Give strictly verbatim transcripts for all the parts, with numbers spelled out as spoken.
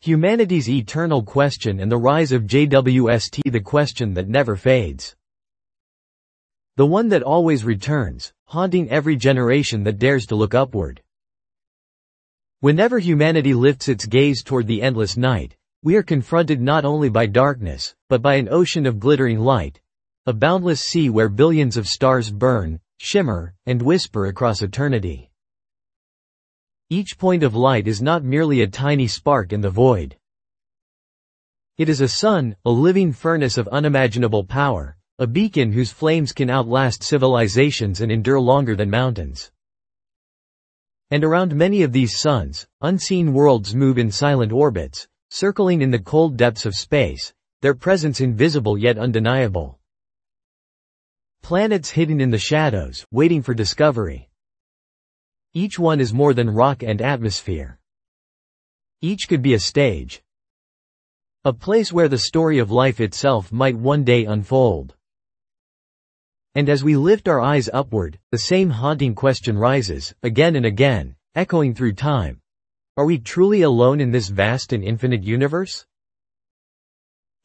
Humanity's Eternal Question and the Rise of J W S T, the question that never fades. The one that always returns, haunting every generation that dares to look upward. Whenever humanity lifts its gaze toward the endless night, we are confronted not only by darkness, but by an ocean of glittering light, a boundless sea where billions of stars burn, shimmer, and whisper across eternity. Each point of light is not merely a tiny spark in the void. It is a sun, a living furnace of unimaginable power, a beacon whose flames can outlast civilizations and endure longer than mountains. And around many of these suns, unseen worlds move in silent orbits, circling in the cold depths of space, their presence invisible yet undeniable. Planets hidden in the shadows, waiting for discovery. Each one is more than rock and atmosphere. Each could be a stage. A place where the story of life itself might one day unfold. And as we lift our eyes upward, the same haunting question rises, again and again, echoing through time. Are we truly alone in this vast and infinite universe?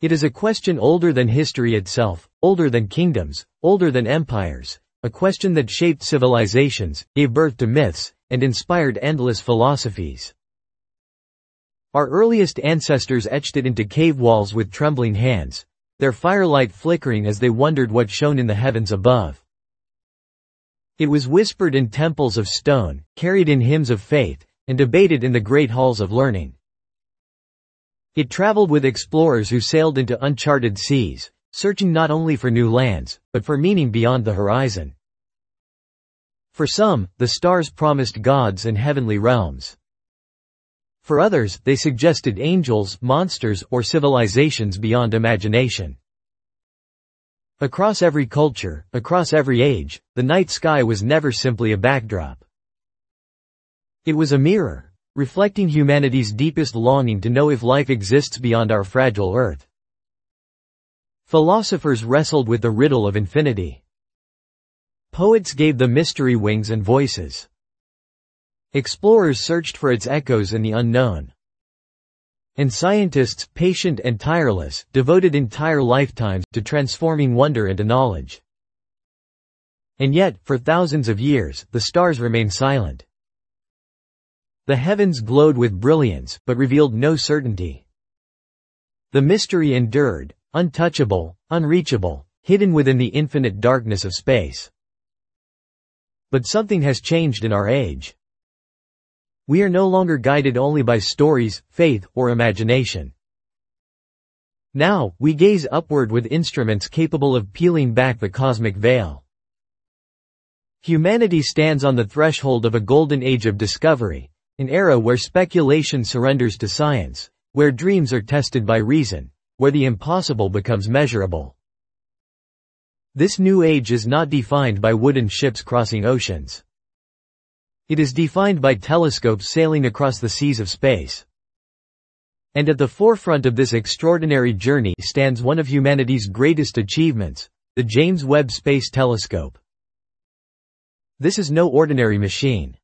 It is a question older than history itself, older than kingdoms, older than empires. A question that shaped civilizations, gave birth to myths, and inspired endless philosophies. Our earliest ancestors etched it into cave walls with trembling hands, their firelight flickering as they wondered what shone in the heavens above. It was whispered in temples of stone, carried in hymns of faith, and debated in the great halls of learning. It traveled with explorers who sailed into uncharted seas, searching not only for new lands, but for meaning beyond the horizon. For some, the stars promised gods and heavenly realms. For others, they suggested angels, monsters, or civilizations beyond imagination. Across every culture, across every age, the night sky was never simply a backdrop. It was a mirror, reflecting humanity's deepest longing to know if life exists beyond our fragile Earth. Philosophers wrestled with the riddle of infinity. Poets gave the mystery wings and voices. Explorers searched for its echoes in the unknown. And scientists, patient and tireless, devoted entire lifetimes to transforming wonder into knowledge. And yet, for thousands of years, the stars remained silent. The heavens glowed with brilliance, but revealed no certainty. The mystery endured, untouchable, unreachable, hidden within the infinite darkness of space. But something has changed in our age. We are no longer guided only by stories, faith, or imagination. Now, we gaze upward with instruments capable of peeling back the cosmic veil. Humanity stands on the threshold of a golden age of discovery, an era where speculation surrenders to science, where dreams are tested by reason, where the impossible becomes measurable. This new age is not defined by wooden ships crossing oceans. It is defined by telescopes sailing across the seas of space. And at the forefront of this extraordinary journey stands one of humanity's greatest achievements, the James Webb Space Telescope. This is no ordinary machine.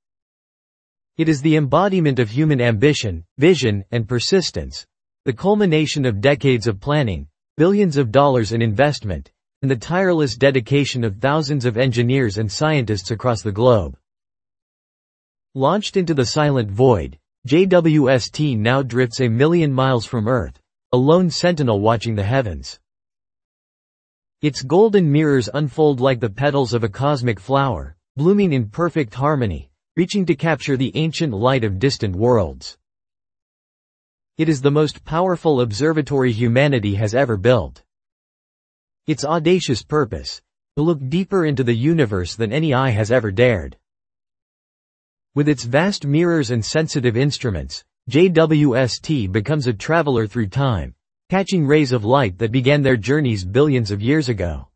It is the embodiment of human ambition, vision, and persistence, the culmination of decades of planning, billions of dollars in investment, and the tireless dedication of thousands of engineers and scientists across the globe. Launched into the silent void, J W S T now drifts a million miles from Earth, a lone sentinel watching the heavens. Its golden mirrors unfold like the petals of a cosmic flower, blooming in perfect harmony, reaching to capture the ancient light of distant worlds. It is the most powerful observatory humanity has ever built. Its audacious purpose: to look deeper into the universe than any eye has ever dared. With its vast mirrors and sensitive instruments, J W S T becomes a traveler through time, catching rays of light that began their journeys billions of years ago.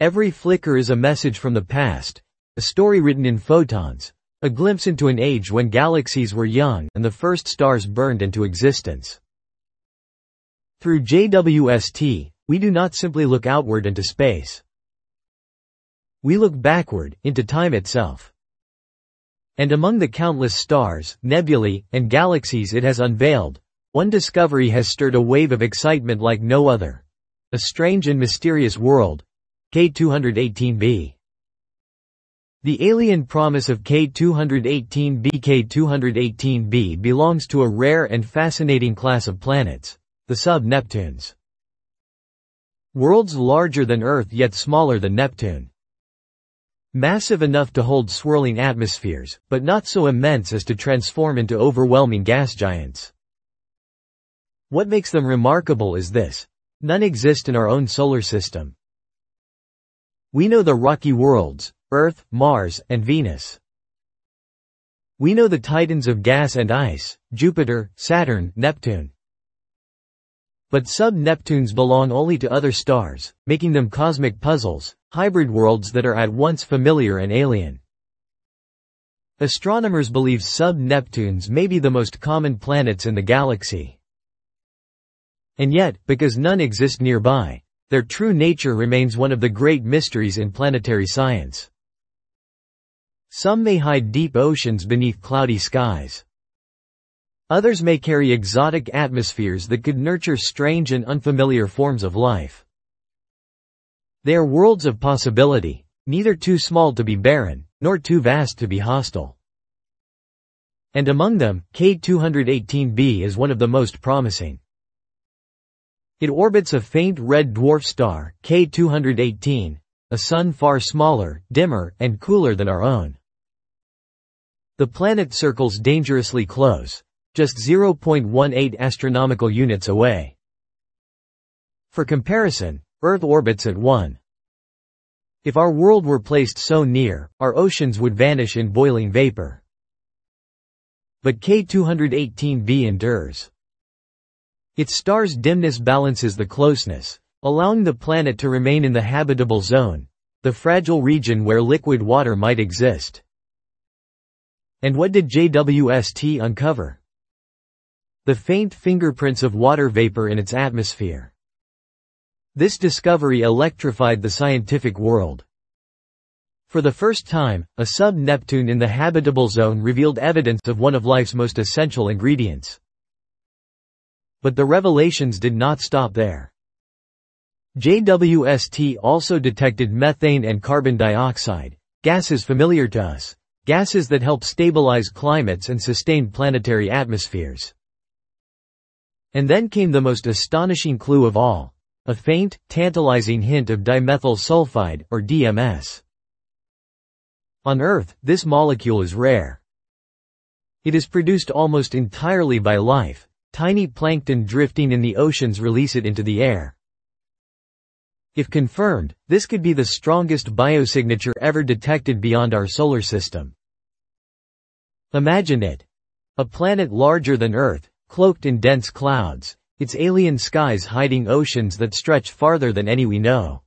Every flicker is a message from the past, a story written in photons, a glimpse into an age when galaxies were young and the first stars burned into existence. Through J W S T, we do not simply look outward into space. We look backward, into time itself. And among the countless stars, nebulae, and galaxies it has unveiled, one discovery has stirred a wave of excitement like no other. A strange and mysterious world. K two eighteen b. The alien promise of K two eighteen b. K two eighteen b belongs to a rare and fascinating class of planets, the sub-Neptunes. Worlds larger than Earth yet smaller than Neptune. Massive enough to hold swirling atmospheres, but not so immense as to transform into overwhelming gas giants. What makes them remarkable is this: none exist in our own solar system. We know the rocky worlds, Earth, Mars, and Venus. We know the titans of gas and ice, Jupiter, Saturn, Neptune. But sub-Neptunes belong only to other stars, making them cosmic puzzles, hybrid worlds that are at once familiar and alien. Astronomers believe sub-Neptunes may be the most common planets in the galaxy. And yet, because none exist nearby, their true nature remains one of the great mysteries in planetary science. Some may hide deep oceans beneath cloudy skies. Others may carry exotic atmospheres that could nurture strange and unfamiliar forms of life. They are worlds of possibility, neither too small to be barren, nor too vast to be hostile. And among them, K two eighteen b is one of the most promising. It orbits a faint red dwarf star, K two eighteen, a sun far smaller, dimmer, and cooler than our own. The planet circles dangerously close, just zero point one eight astronomical units away. For comparison, Earth orbits at one. If our world were placed so near, our oceans would vanish in boiling vapor. But K two eighteen b endures. Its star's dimness balances the closeness, allowing the planet to remain in the habitable zone, the fragile region where liquid water might exist. And what did J W S T uncover? The faint fingerprints of water vapor in its atmosphere. This discovery electrified the scientific world. For the first time, a sub-Neptune in the habitable zone revealed evidence of one of life's most essential ingredients. But the revelations did not stop there. J W S T also detected methane and carbon dioxide, gases familiar to us, gases that help stabilize climates and sustain planetary atmospheres. And then came the most astonishing clue of all, a faint, tantalizing hint of dimethyl sulfide, or D M S. On Earth, this molecule is rare. It is produced almost entirely by life. Tiny plankton drifting in the oceans release it into the air. If confirmed, this could be the strongest biosignature ever detected beyond our solar system. Imagine it. A planet larger than Earth, cloaked in dense clouds, its alien skies hiding oceans that stretch farther than any we know.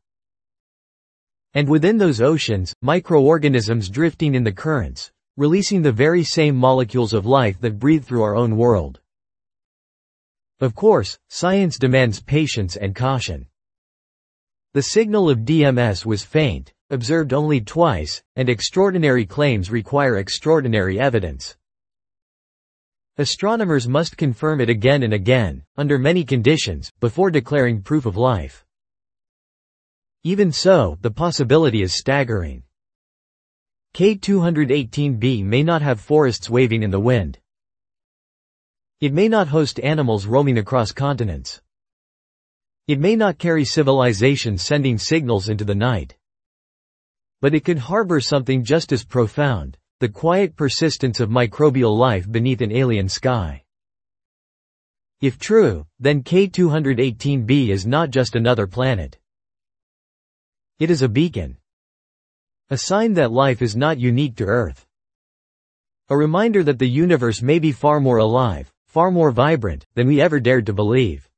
And within those oceans, microorganisms drifting in the currents, releasing the very same molecules of life that breathe through our own world. Of course, science demands patience and caution. The signal of D M S was faint, observed only twice, and extraordinary claims require extraordinary evidence. Astronomers must confirm it again and again, under many conditions, before declaring proof of life. Even so, the possibility is staggering. K two eighteen b may not have forests waving in the wind. It may not host animals roaming across continents. It may not carry civilizations sending signals into the night. But it could harbor something just as profound, the quiet persistence of microbial life beneath an alien sky. If true, then K two eighteen b is not just another planet. It is a beacon. A sign that life is not unique to Earth. A reminder that the universe may be far more alive, far more vibrant, than we ever dared to believe.